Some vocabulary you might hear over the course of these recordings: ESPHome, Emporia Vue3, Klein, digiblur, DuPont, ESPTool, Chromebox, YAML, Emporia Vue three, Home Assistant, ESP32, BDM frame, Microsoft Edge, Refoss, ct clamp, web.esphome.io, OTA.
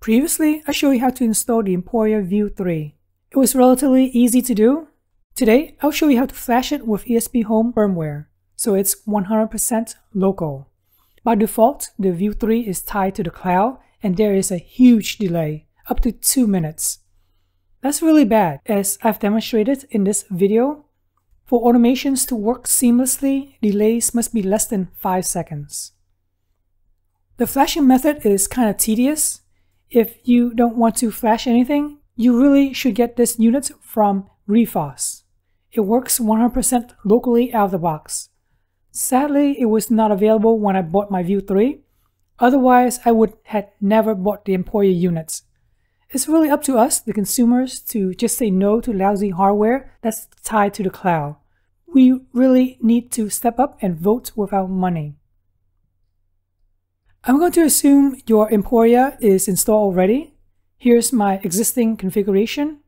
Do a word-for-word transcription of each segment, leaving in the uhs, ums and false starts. Previously, I showed you how to install the Emporia Vue three. It was relatively easy to do. Today, I'll show you how to flash it with ESPHome firmware, so it's one hundred percent local. By default, the Vue three is tied to the cloud, and there is a huge delay, up to two minutes. That's really bad, as I've demonstrated in this video. For automations to work seamlessly, delays must be less than five seconds. The flashing method is kind of tedious. If you don't want to flash anything, you really should get this unit from Refoss. It works one hundred percent locally out of the box. Sadly, it was not available when I bought my Vue three. Otherwise, I would have never bought the Emporia units. It's really up to us, the consumers, to just say no to lousy hardware that's tied to the cloud. We really need to step up and vote with our money. I'm going to assume your Emporia is installed already. Here's my existing configuration.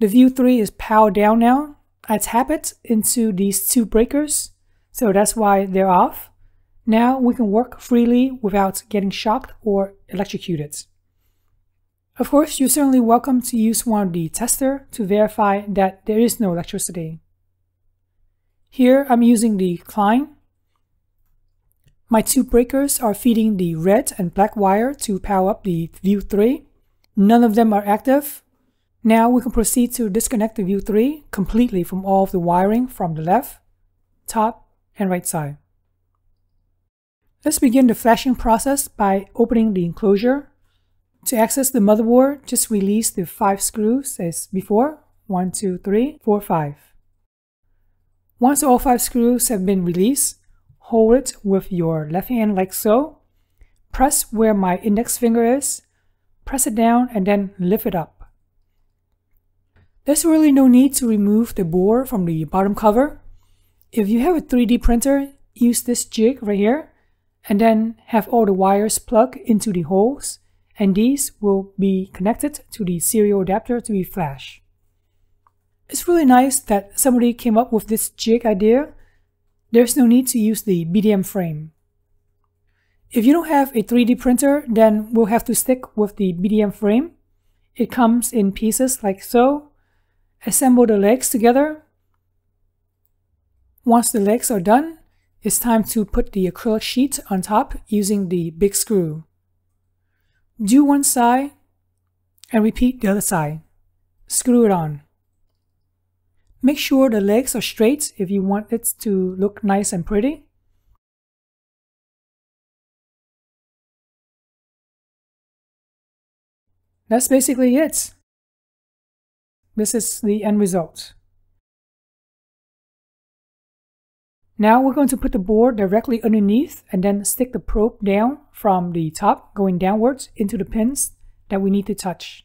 The Vue three is powered down now. I tap it into these two breakers, so that's why they're off. Now we can work freely without getting shocked or electrocuted. Of course, you're certainly welcome to use one of the tester to verify that there is no electricity. Here I'm using the Klein. My two breakers are feeding the red and black wire to power up the Vue three. None of them are active. Now we can proceed to disconnect the Vue three completely from all of the wiring from the left, top, and right side. Let's begin the flashing process by opening the enclosure. To access the motherboard, just release the five screws as before. One, two, three, four, five. Once all five screws have been released, hold it with your left hand like so. Press where my index finger is. Press it down and then lift it up. There's really no need to remove the board from the bottom cover. If you have a three D printer, use this jig right here, and then have all the wires plugged into the holes, and these will be connected to the serial adapter to be flashed. It's really nice that somebody came up with this jig idea. There's no need to use the B D M frame. If you don't have a three D printer, then we'll have to stick with the B D M frame. It comes in pieces like so. Assemble the legs together. Once the legs are done, it's time to put the acrylic sheet on top using the big screw. Do one side and repeat the other side. Screw it on. Make sure the legs are straight if you want it to look nice and pretty. That's basically it. This is the end result. Now we're going to put the board directly underneath and then stick the probe down from the top going downwards into the pins that we need to touch.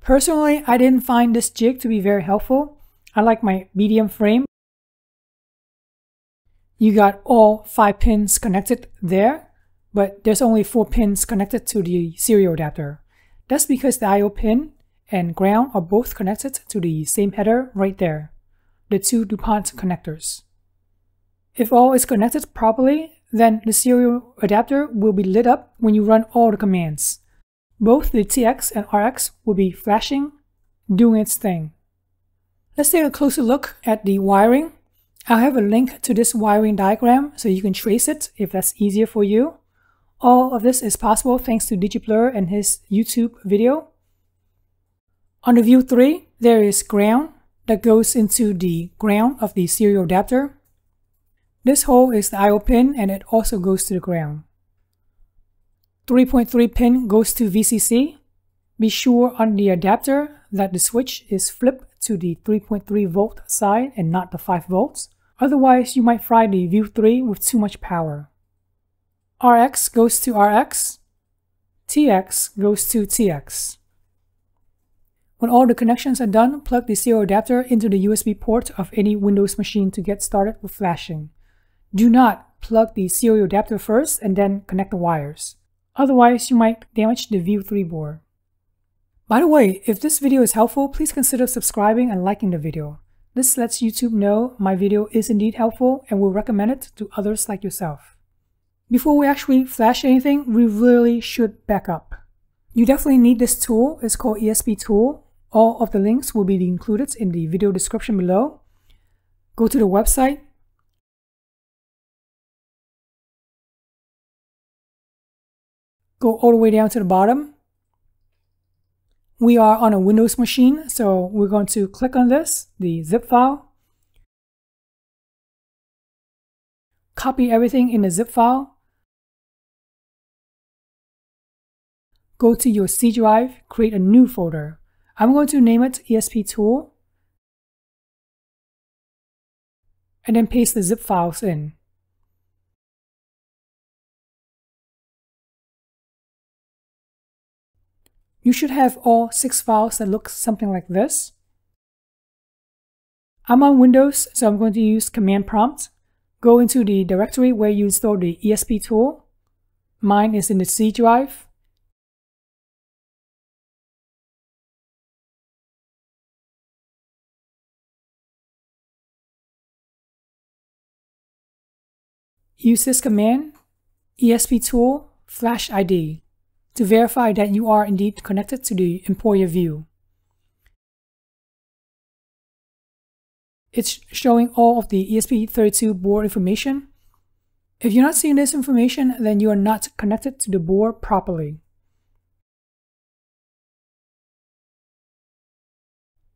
Personally, I didn't find this jig to be very helpful. I like my B D M frame. You got all five pins connected there, but there's only four pins connected to the serial adapter. That's because the I O pin and ground are both connected to the same header right there, the two DuPont connectors. If all is connected properly, then the serial adapter will be lit up when you run all the commands. Both the T X and R X will be flashing, doing its thing. Let's take a closer look at the wiring. I'll have a link to this wiring diagram so you can trace it if that's easier for you. All of this is possible thanks to Digiblur and his YouTube video. On the Vue three, there is ground that goes into the ground of the serial adapter. This hole is the I O pin and it also goes to the ground. three point three pin goes to V C C. Be sure on the adapter that the switch is flipped to the three point three volt side and not the five volts. Otherwise, you might fry the Vue three with too much power. R X goes to R X. T X goes to T X. When all the connections are done, plug the serial adapter into the U S B port of any Windows machine to get started with flashing. Do not plug the serial adapter first and then connect the wires. Otherwise, you might damage the Vue three board. By the way, if this video is helpful, please consider subscribing and liking the video. This lets YouTube know my video is indeed helpful and will recommend it to others like yourself. Before we actually flash anything, we really should back up. You definitely need this tool. It's called ESPTool. All of the links will be included in the video description below. Go to the website. Go all the way down to the bottom. We are on a Windows machine, so we're going to click on this, the zip file. Copy everything in the zip file. Go to your C drive, create a new folder. I'm going to name it ESPTool. And then paste the zip files in. You should have all six files that look something like this. I'm on Windows, so I'm going to use Command Prompt. Go into the directory where you install the ESPTool. Mine is in the C drive. Use this command, ESPTool flash I D, to verify that you are indeed connected to the Emporia view. It's showing all of the E S P thirty-two board information. If you're not seeing this information, then you are not connected to the board properly.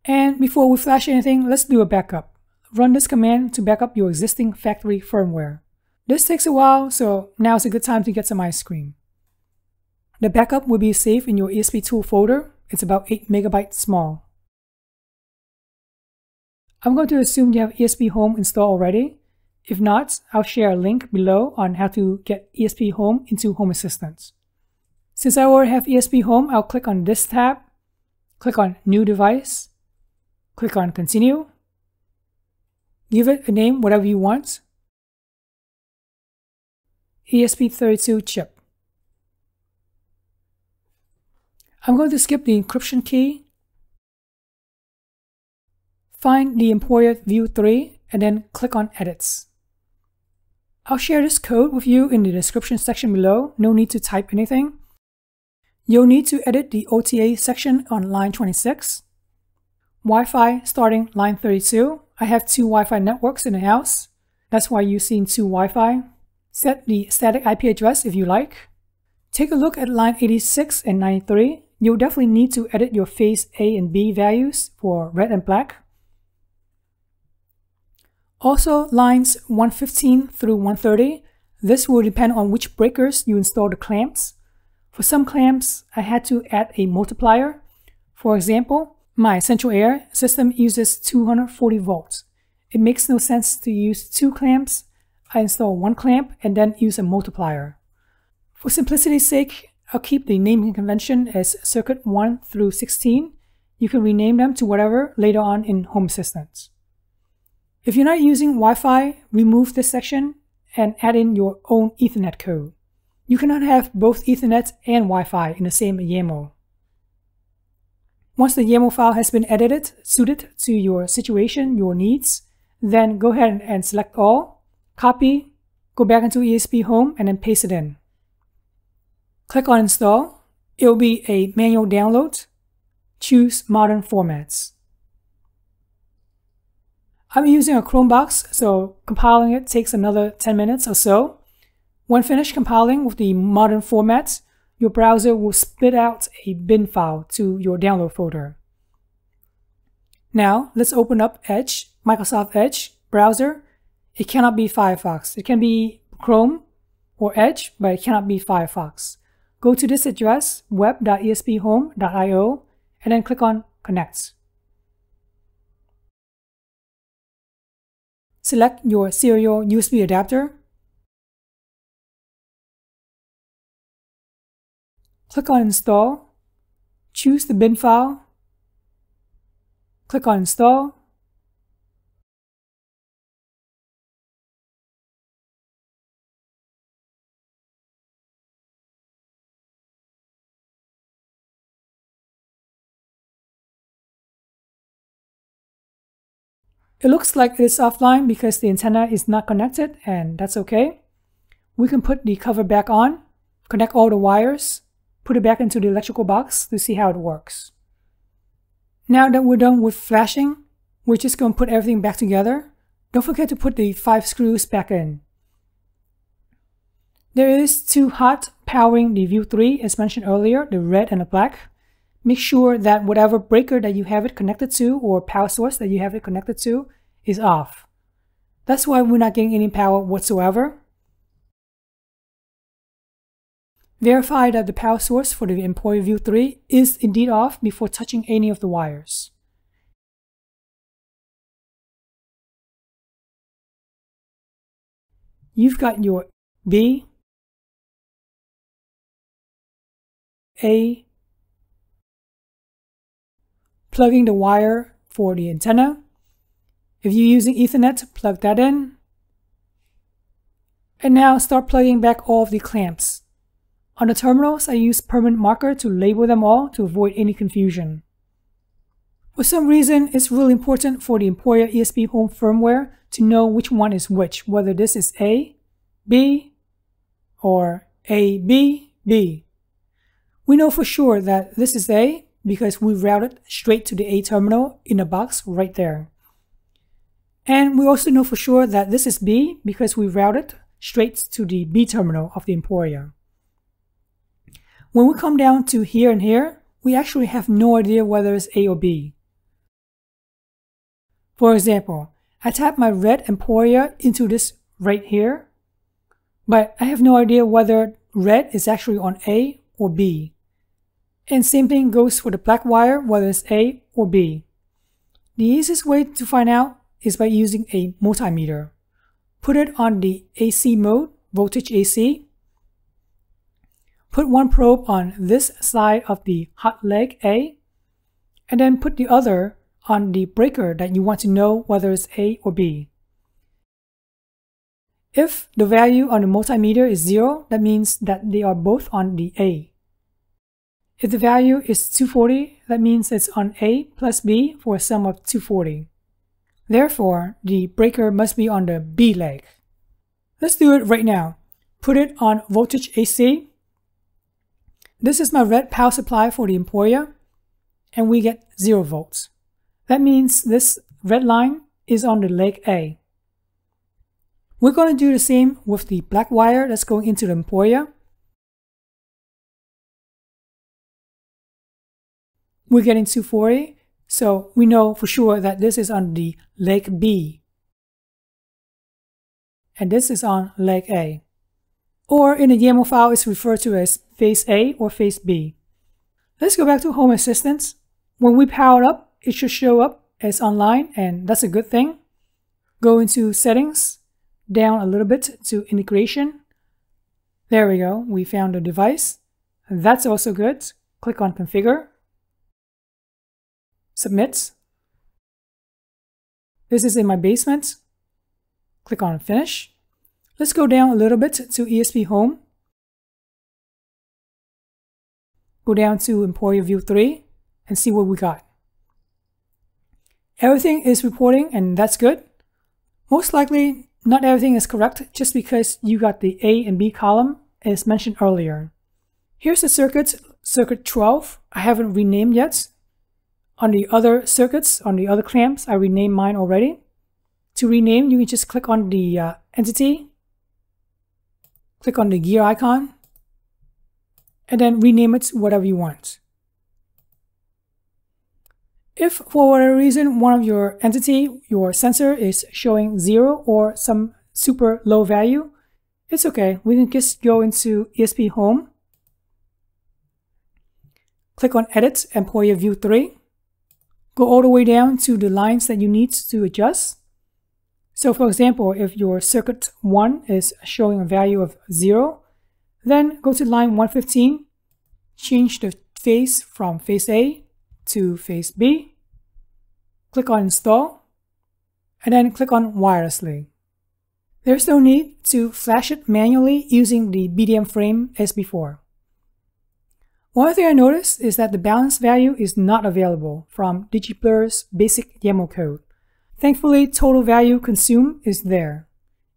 And before we flash anything, let's do a backup. Run this command to back up your existing factory firmware. This takes a while, so now's a good time to get some ice cream. The backup will be saved in your ESPTool folder. It's about eight megabytes small. I'm going to assume you have ESPHome installed already. If not, I'll share a link below on how to get ESPHome into Home Assistant. Since I already have ESPHome, I'll click on this tab, click on New Device, click on Continue. Give it a name, whatever you want. E S P thirty-two chip. I'm going to skip the encryption key. Find the Emporia Vue three and then click on Edits. I'll share this code with you in the description section below. No need to type anything. You'll need to edit the O T A section on line twenty-six. Wi-Fi starting line thirty-two. I have two Wi-Fi networks in the house. That's why you're seeing two Wi-Fi. Set the static I P address if you like. Take a look at line eighty-six and ninety-three. You'll definitely need to edit your phase A and B values for red and black. Also lines one fifteen through one thirty. This will depend on which breakers you install the clamps. For some clamps, I had to add a multiplier. For example, my central air system uses two hundred forty volts. It makes no sense to use two clamps. I install one clamp and then use a multiplier. For simplicity's sake, I'll keep the naming convention as circuit one through sixteen. You can rename them to whatever later on in Home Assistant. If you're not using Wi-Fi, remove this section and add in your own Ethernet code. You cannot have both Ethernet and Wi-Fi in the same YAML. Once the YAML file has been edited, suited to your situation, your needs, then go ahead and select all. Copy, go back into ESPHome and then paste it in. Click on Install. It will be a manual download. Choose Modern Formats. I'm using a Chromebox, so compiling it takes another ten minutes or so. When finished compiling with the modern formats, your browser will spit out a bin file to your download folder. Now, let's open up Edge, Microsoft Edge browser. It cannot be Firefox. It can be Chrome or Edge, but it cannot be Firefox. Go to this address, web dot E S P home dot I O, and then click on Connect. Select your serial U S B adapter. Click on Install. Choose the bin file. Click on Install. It looks like it is offline because the antenna is not connected, and that's okay. We can put the cover back on, connect all the wires, put it back into the electrical box to see how it works. Now that we're done with flashing, we're just going to put everything back together. Don't forget to put the five screws back in. There is two hot powering the Vue three as mentioned earlier, the red and the black. Make sure that whatever breaker that you have it connected to or power source that you have it connected to is off. That's why we're not getting any power whatsoever. Verify that the power source for the Emporia Vue three is indeed off before touching any of the wires. You've got your B, A, plugging the wire for the antenna. If you're using Ethernet, plug that in. And now start plugging back all of the clamps. On the terminals, I use permanent marker to label them all to avoid any confusion. For some reason, it's really important for the Emporia ESPHome firmware to know which one is which, whether this is A, B, or A, B, B. We know for sure that this is A because we routed straight to the A terminal in a box right there. And we also know for sure that this is B because we routed straight to the B terminal of the Emporia. When we come down to here and here, we actually have no idea whether it's A or B. For example, I tap my red Emporia into this right here, but I have no idea whether red is actually on A or B. And same thing goes for the black wire, whether it's A or B. The easiest way to find out is by using a multimeter. Put it on the A C mode, voltage A C. Put one probe on this side of the hot leg A, and then put the other on the breaker that you want to know whether it's A or B. If the value on the multimeter is zero, that means that they are both on the A. If the value is two forty, that means it's on A plus B for a sum of two forty. Therefore, the breaker must be on the B leg. Let's do it right now. Put it on voltage A C. This is my red power supply for the Emporia, and we get zero volts. That means this red line is on the leg A. We're going to do the same with the black wire that's going into the Emporia. We're getting two forty, so we know for sure that this is on the leg B. And this is on leg A. Or in a YAML file, it's referred to as phase A or phase B. Let's go back to Home Assistant. When we power up, it should show up as online, and that's a good thing. Go into Settings. Down a little bit to integration. There we go, we found a device. That's also good. Click on configure. Submit. This is in my basement. Click on finish. Let's go down a little bit to ESPHome. Go down to Emporia Vue three and see what we got. Everything is reporting and that's good. Most likely, not everything is correct just because you got the A and B column as mentioned earlier. Here's the circuit, circuit twelve. I haven't renamed yet. On the other circuits, on the other clamps, I renamed mine already. To rename, you can just click on the uh, entity, click on the gear icon, and then rename it whatever you want. If for whatever reason one of your entity, your sensor is showing zero or some super low value, it's okay. We can just go into ESPHome, click on Edit Emporia Vue three, go all the way down to the lines that you need to adjust. So for example, if your circuit one is showing a value of zero, then go to line one fifteen, change the phase from phase A to phase B, click on install, and then click on wirelessly. There's no need to flash it manually using the B D M frame as before. One thing I noticed is that the balance value is not available from digiblur's basic YAML code. Thankfully, total value consumed is there.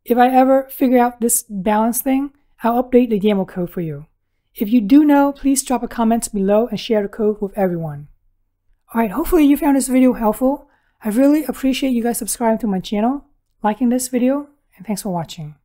If I ever figure out this balance thing, I'll update the YAML code for you. If you do know, please drop a comment below and share the code with everyone. Alright, hopefully you found this video helpful. I really appreciate you guys subscribing to my channel, liking this video, and thanks for watching.